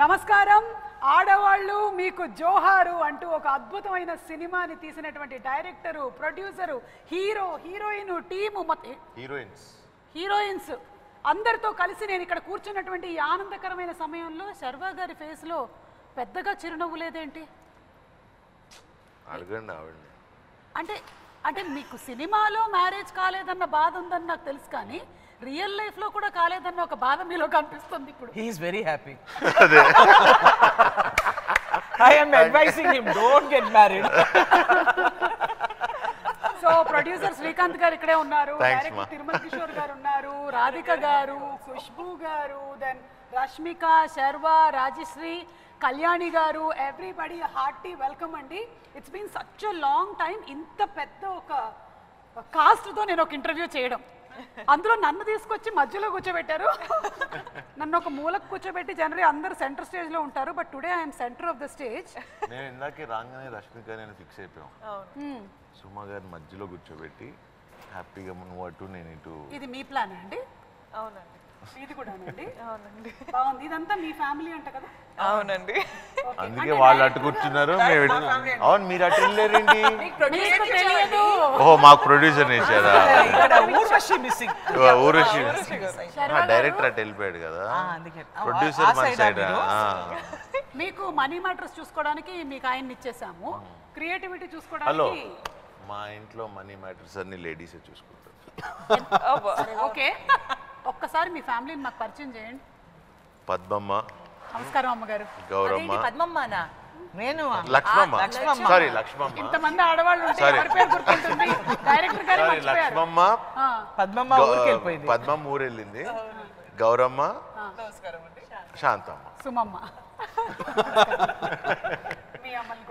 నమస్కారం ఆడవాళ్ళు మీకు జోహారు అంటూ ఒక అద్భుతమైన సినిమాని తీసినటువంటి director producer hero heroine team మొత్తం హీరోయిన్స్ అందరితో కలిసి నేను ఇక్కడ కూర్చున్నటువంటి ఈ ఆనందకరమైన సమయంలో శర్వా గారి ఫేస్ లో పెద్దగా చిరునవ్వు లేదేంటి అడగండి ఆవిడని అంటే అంటే మీకు సినిమాలో మ్యారేజ్ కాలేదన్న బాధ ఉందని నాకు తెలుసు కానీ రియల్ లైఫ్ లో కూడా కాలేదన్న ఒక బాధ మీలో కనిపిస్తుంది ఇప్పుడు he is very happy I am advising him don't get married so producer Srikanth garu ఇక్కడే ఉన్నారు డైరెక్టర్ తిరుమల కిషోర్ గారు ఉన్నారు Radhika garu Khushbu garu then Rashmika Sharwa Rajshri Kalyani garu everybody hearty welcome అండి it's been such a long time ఇంత పెద్ద ఒక కాస్ట్ తో నేను ఒక ఇంటర్వ్యూ చేయడం అందులో నన్ను తీసుకొచ్చి మధ్యలో కూర్చోబెట్టారు నన్ను ఒక మూలకు కూర్చోబెట్టి జనరల్ అందరూ సెంటర్ స్టేజ్ లో ఉంటారు but today I'm centre of the stage నేను ఇందాకే రాగానే రష్మిక నేను ఫిక్స్ అయిపోయాం సుమ గారి మధ్యలో కూర్చోబెట్టి హ్యాపీగా మున్వాటు నేను ఇటు ఇది మీ ప్లాన్ అండి అవునండి ఇది కూడానండి అవునండి బాగుంది ఇదంతా మీ ఫ్యామిలీ అంట కదా అవునండి అందుకే వాళ్ళు అటు కూర్చున్నారు నేను అవును మీరు అటు వెళ్ళలేరండి మీకు ప్రొడ్యూసర్ తెలియదు ఓహో మా ప్రొడ్యూసర్ నేచారా ఇక్కడ ఊర్వశి మిస్సింగ్ ఊర్వశి ఆ డైరెక్టర్ అటు వెళ్ళిపోయాడు కదా ఆ అందుకే ప్రొడ్యూసర్ మన సైడ్ మీకు మనీ మ్యాటర్స్ చూసుకోవడానికి మీకు ఆయన్ని ఇచ్చేసాము క్రియేటివిటీ చూసుకోవడానికి మా ఇంట్లో మనీ మ్యాటర్స్ అన్ని లేడీస్ ఏ చూసుకుంటారు ఓకే ఒక్కసారి మీ ఫ్యామిలీని నాకు పరిచయం చేయండి పద్మమ్మ నమస్కారం అమ్మగారు గౌరమ్మ పద్మమ్మనా నేను లక్ష్మమ్మ సారీ లక్ష్మమ్మ ఇంతమంది ఆడవాళ్ళు ఉంటారు ఎవరి పేరు గుర్తుంటుంది డైరెక్టర్ గారు మర్చిపోయారు లక్ష్మమ్మ పద్మమ్మ ఊరికి వెళ్ళిపోయింది పద్మమ్మ ఊరు వెళ్ళింది గౌరమ్మ నమస్కారం అండి శాంతమ్మ సుమమ్మ